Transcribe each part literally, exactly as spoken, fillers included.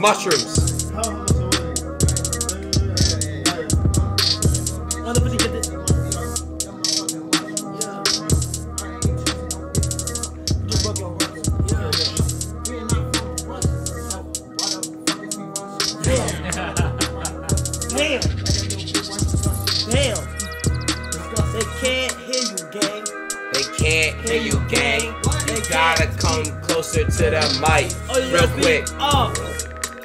mushrooms. To the mic, oh, real quick. Speak up.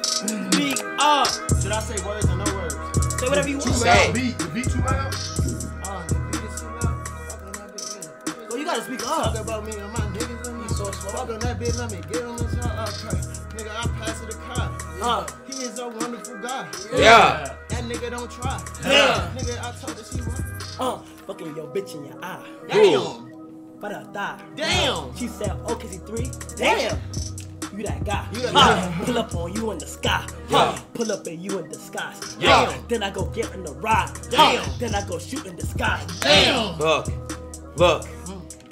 Speak up. Should I say words or no words? Say whatever you want. Say. Beat. The beat too loud. Uh, the beat is too loud. So you gotta speak up. Talk about me and my niggas and me. So fuck on that bitch. Let me get on this y'all. Nigga, I pass to the car. Uh, he is a wonderful guy. Yeah. yeah. That nigga don't try. Yeah. yeah. Nigga, I told that she was. Uh, fucking your bitch in your eye. Damn. But her thigh. Damn! She said, oh, cause he three. Damn! You that guy. You that guy. Pull up on you in the sky. Yeah. Pull up and you in disguise. Yeah. Then I go get in the ride. Damn! Then I go shoot in the sky. Damn! Look, look.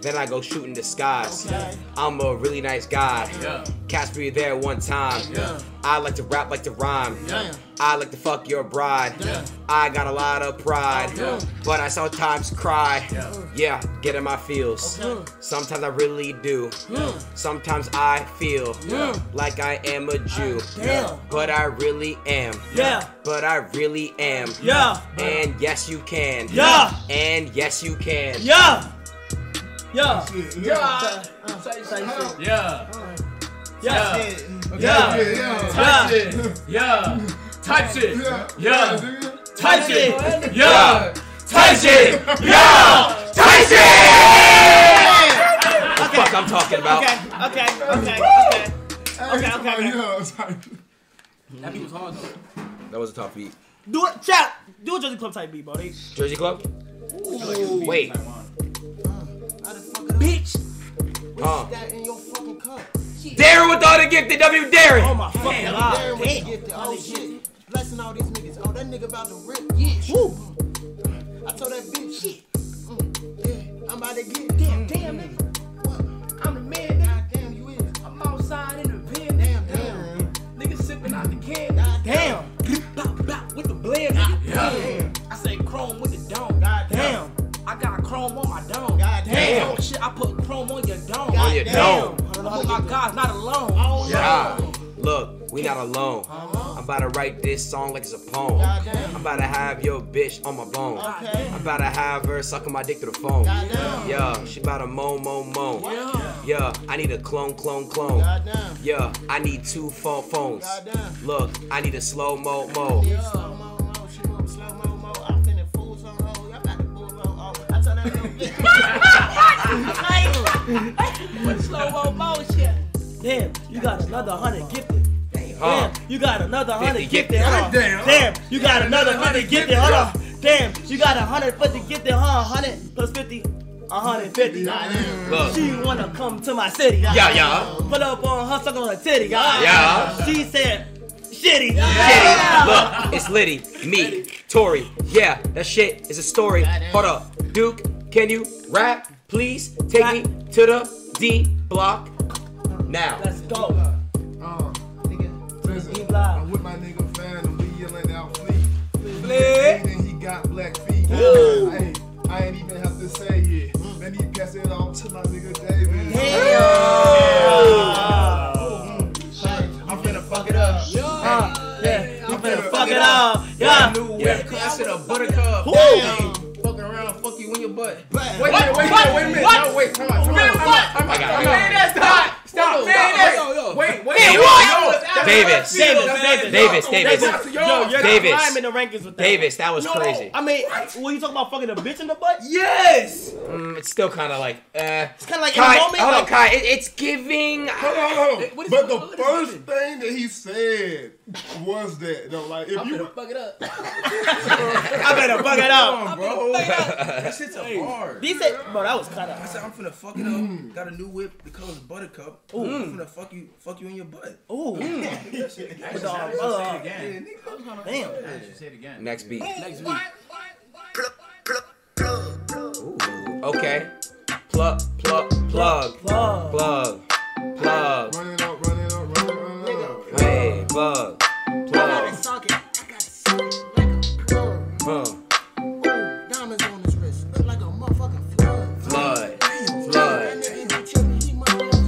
Then I go shoot in disguise. Okay. I'm a really nice guy. Yeah. Cats were there one time. Yeah. I like to rap like to rhyme. Yeah. I like to fuck your bride. Yeah. I got a lot of pride. Yeah. But I sometimes cry. Yeah, yeah, get in my feels. Okay. Sometimes I really do. Yeah. Sometimes I feel yeah. like I am a Jew. Yeah. But I really am. Yeah. But I really am. Yeah. And yes you can. Yeah. And yes you can. Yeah. Yeah. Yeah. Yeah. Yeah. Yeah. Yeah. Yeah. Type shit. Yeah. Type shit. Yeah. Type shit. Yeah. Type shit. The fuck I'm talking about. Okay. Okay. Okay. Okay. Okay. Okay. Okay. That beat was hard though. That was a tough beat. Do it, chat. Do a Jersey Club type beat, buddy. Jersey Club. Wait. Bitch! Huh. That in your fucking cup? Darren with all the gifted W. Darren! Oh my fucking god. Darren with the gifted. Oh shit. Blessing all these niggas. Oh, that nigga about to rip. Yeah. Woo. I told that bitch. Shit. Mm. Yeah. I'm about to get. Damn, damn, nigga. What? I'm the man now. God damn, you is. I'm outside in the pen. Damn, damn. damn. Niggas sipping out the can. God damn. Bop, bop with the blend. God damn. I say chrome with the dome. God damn. I got chrome on my dome. God damn. damn. Shit, I put chrome on your dome. God on your damn. dome. Oh my God, not alone. Oh, yeah. God. Look, we not alone. Uh-huh. I'm about to write this song like it's a poem. God damn. I'm about to have your bitch on my bone. Okay. I'm about to have her sucking my dick through the phone. God damn. Yeah, she about to moan, moan, moan. Yeah. yeah, I need a clone, clone, clone. God damn. Yeah, I need two phone phones. God damn. Look, I need a slow mo, mo. Yeah. Slow motion. Damn, you got another hundred gifted. Damn, you got another hundred gifted. Damn, you got another hundred gifted. Hold on. Damn, you got a hundred fifty gifted. Huh? Hundred plus fifty, a hundred fifty. She wanna come to my city. Yeah, yeah. Pull up on her, suck on her titty. Yeah. She said, shitty. Shitty. Look, it's Liddy, me, Tori. Yeah, that shit is a story. Hold up, Duke. Can you rap? Please take me to the D block now. Let's go. Uh, nigga, I'm with my nigga fan and we yelling out Fleet. Fleet. And he got black feet. Hey, I ain't even have to say it. Let me pass it on to my nigga David. Yeah. I'm finna fuck it up. Yeah. Yeah. I'm finna fuck it up. Yeah. New whip class in a buttercup. Fuck you in your butt. Wait, wait, wait, wait, wait a minute. No, wait, come on, come on. Man, what? Man, that's hot. Stop, man, that's. Wait, wait. Man, what? Davis, Davis, Davis, Davis. Yo, you're not climbing the rankings with that. Davis, that was crazy. I mean, were you talking about fucking a bitch in the butt? Yes. Mm, it's still kind of like, uh. It's kind of like in the moment. Hold on, Kai. It's giving. Hold on, hold on. But the first thing that he said was that, though, like, if you. I better fuck it up. I better fuck it up, bro. That shit's a bar. These said, bro, that was cut up. I said, I'm finna fuck it up. Mm. Got a new whip that colors buttercup. Ooh. I'm finna fuck you, fuck you in your butt. Ooh. Mm. That shit again. Damn. I should say it again. Next beat. Next beat. Ooh. Okay. Plug, plug, plug, plug, plug, plug. Run it up, run it up, run it up. Hey, plug. Huh. Ooh, diamonds on his wrist. Look like a motherfucking flood. Flood. Damn, flood. That nigga ain't tripping. He might have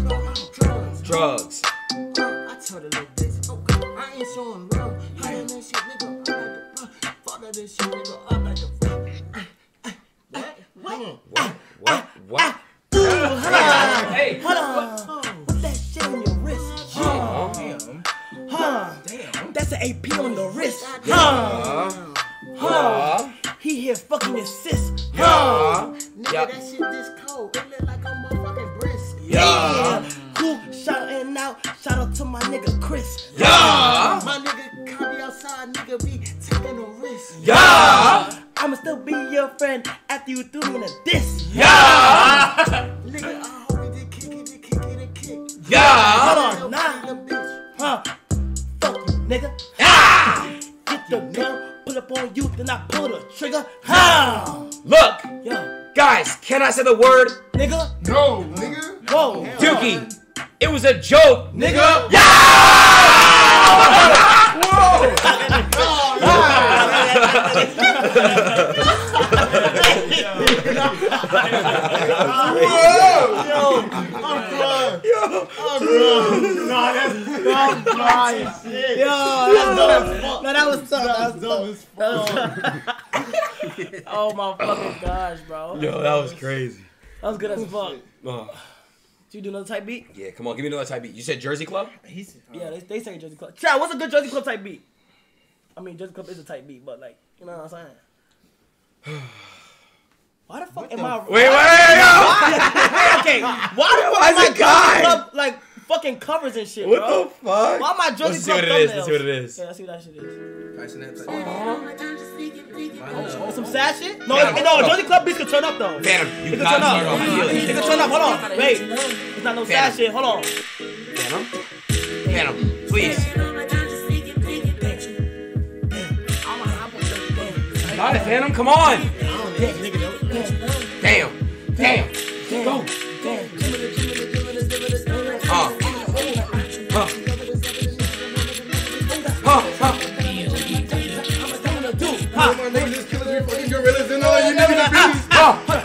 drugs. Drugs. Drugs. Oh, I told the little bitch, okay, I ain't showing love. I ain't that shit, nigga. I like the fuck. Fuck that shit, nigga. I like the fuck. What? What? What? What? What? Hey, hold on. What's that shit on your wrist? Huh? Damn. Huh? Damn. That's an A P on the wrist. Huh? Huh? He here fucking his sis. Huh? Nigga, that shit this cold. It look like a motherfucking brisk. Yeah. Cool. Shoutin' out. Shout out to my nigga Chris. Yeah. My nigga Copy outside. Nigga be taking a risk. Yeah. I'ma still be your friend after you threw me in a diss. Yeah! Nigga, I hope you did kick it, did kick it, did kick. Yeah! Hold on, nah. Huh? Fuck you, nigga. Yeah! Get the gun, pull up on you, then I pull the trigger. How? Look! Yo. Guys, can I say the word? Nigga? No, nigga. Whoa. Dookie, it was a joke, nigga. Yeah! Whoa! That was tough. That was dumb as fuck. Oh my fucking gosh, bro. Yo, that was crazy. That was good as fuck. Oh. Did you do another type beat? Yeah, come on, give me another type beat. You said Jersey Club? He said, oh. Yeah, they, they say Jersey Club. Chad, what's a good Jersey Club type beat? I mean, Jersey Club is a type beat, but like, you know what I'm saying? Why the fuck what am the I? Wait, wait, wait, why, okay, why the fuck is it guy? Club, like fucking covers and shit, what bro. What the fuck? Why my Jersey Club thumbnails? Let's see what it is. Let's see what it is. Yeah, let's see what that shit is. Kai Cenat. Uh-huh. Oh, some sad shit? No, yeah, it, no, no. Jersey Club beats can turn up though. Damn, you it can turn up. It can turn up. Hold on, wait. It's not no sad shit. Hold on. Phantom. Phantom, please. Not a Phantom. Come on. Yeah, nigga, damn, damn, damn, go, damn. Huh, huh, huh, huh. My nigga just killing me fucking gorillas and all you niggas and bitches. Huh, huh,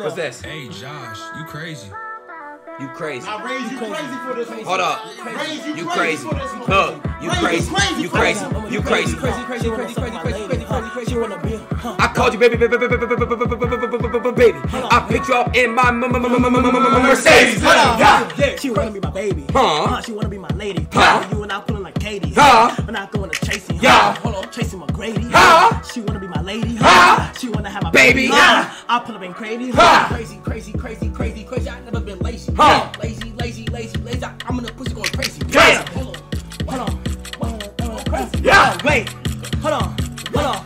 What's this? Hey Josh, you crazy. You crazy. I raised you crazy for this. Hold up. You crazy. Look, you crazy. You crazy. You crazy. Crazy, crazy, crazy, crazy, crazy, crazy, crazy. I called you baby, baby, baby, baby, baby. I picked you up in my Mercedes. She wanna be my baby. Huh? She wanna be my lady. Huh? You and I pulling like Katie. Huh? When I go into chasing. Yeah. Hold on, chasing McGrady. Huh? She wanna be my lady. Huh? She wanna have my baby. I pull up in crazy. Crazy, crazy, crazy, crazy, crazy. I never been lazy. Huh? Lazy, lazy, lazy, lazy. I'm gonna push it going crazy. Hold on, hold on, hold on. Yeah. Oh, wait. Hold on. Hold on.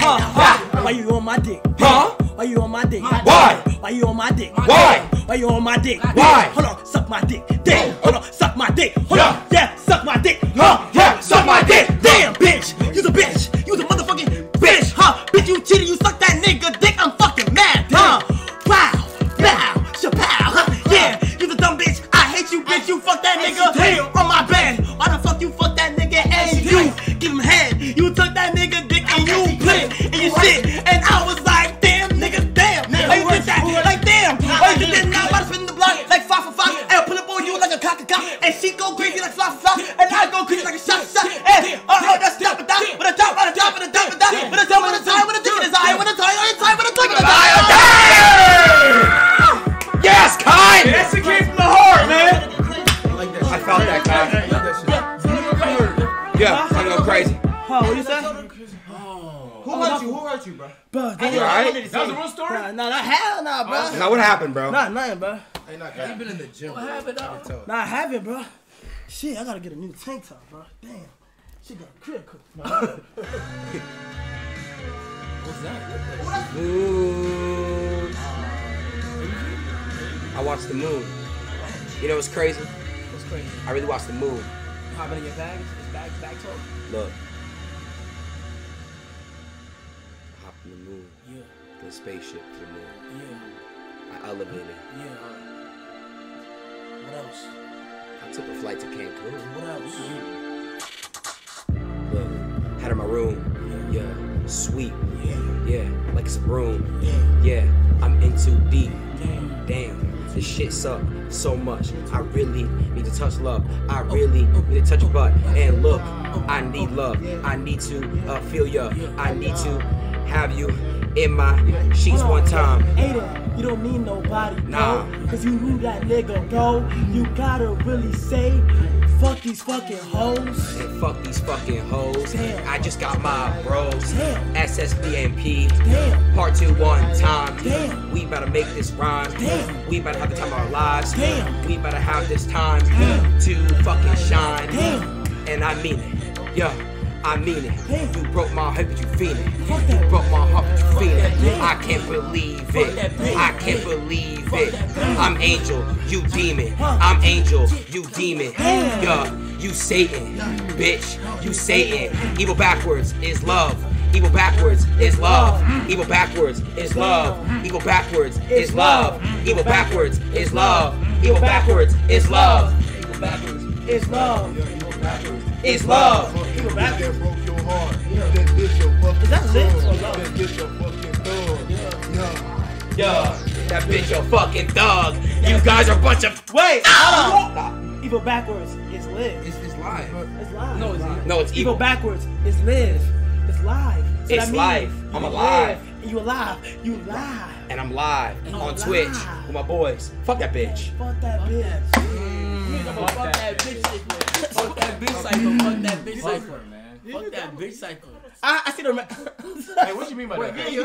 Huh, huh. Why you on my dick? Huh? Why you on my dick? Why? Why you on my dick? Why? Why you on my dick? Why? Hold on. Suck my dick. Dick. Hold on. Suck my dick. Hold on. Yeah. Suck my dick. Huh? Yeah. Suck my dick. Damn, bitch. You's a bitch. You's a motherfucking bitch. Huh? Bitch, you cheated. You suck that nigga dick. I'm fucking mad. Huh? Wow. Wow. Chappelle. Huh? Yeah. You's a dumb bitch. I hate you, bitch. You fuck that nigga. Damn. On my bed. Why the fuck you fuck that nigga? And you give him head. You took that nigga dick and you put it in your shit. And I was like, damn, nigga, damn. Like you did that. Like damn. Like you did that. I was spinning the block like five for five. And I pull up on you like a cock and cock. And she go crazy like fly for fly. And I go crazy like a shot shot. And oh no, that's stop and die. With a top, with a top, with a top, with a top, with a top, with a top, with a ticket is high. With a tie, with a tie, with a ticket is high. Yes, Kai. That's a game from the heart, man. I felt that, Kai. Yeah, I go crazy. Huh, what you say? Oh. Who oh, hurt you? Who hurt you, bro? Bro, that, you right? That was a real story? Nah, nah, nah, hell nah, bro. Oh, now what happened, bro? Nah, nothing, bro. Ain't not good. You been in the gym. What happened, though? Nah, I haven't, bro. Shit, I gotta get a new tank top, bro. Damn. She got critical. What's that? What? Moves. I watched The Move. You know what's crazy? What's crazy? I really watched The Move. Hopping in your bags? It's bags, bags over. Look. The moon, yeah. The spaceship to the moon, yeah. I elevated, yeah. What else? I took a flight to Cancun. What else? Look, had in my room, yeah. Yeah. Sweet, yeah. Yeah, like it's a room, yeah. Yeah, I'm in too deep. Damn, damn, this shit suck so much. I really need to touch love. I really need to touch butt. And look, I need love. I need to uh, feel ya. I need to. Have you in my sheets on, one time? Ada, you don't need nobody, bro. Nah. Cause you knew that nigga, bro. You gotta really say, fuck these fucking hoes. And fuck these fucking hoes. Damn. I just got my bros. Damn. S S B M P. Damn. Part two, one time. Damn. We better make this rhyme. Damn. We better have the time of our lives. Damn. We better have this time. Damn. To fucking shine. Damn. And I mean it. Yeah. I mean it. Hey. You broke my heart, but you feel it. You broke my heart, but you feel it. I can't believe it. I can't believe it. I'm angel, you demon. I'm angel, you demon. Yeah, you Satan, bitch. You Satan. Evil backwards is love. Evil backwards is love. Evil backwards is love. Evil backwards is love. Evil backwards is love. Evil backwards is love. Evil backwards is love. It's love. It's love. That broke your heart. Yeah. That bitch your fucking thug. That bitch your fucking thug. Yeah. Yeah. That bitch your fucking thug. You guys are a bunch of wait. Stop. Evil backwards is live. It's it's live. It's live. No, it's live. No, it's evil, evil backwards. It's live. It's live. So it's live. I'm alive. Live. You alive. You live. And I'm live and on I'm Twitch live. With my boys. Fuck that bitch. Fuck that bitch. Mm. Fuck, fuck that bitch. bitch. Fuck that bitch cycle, fuck that bitch cycle, man. Fuck that bitch cycle. I, I see the. Hey, what you mean by that?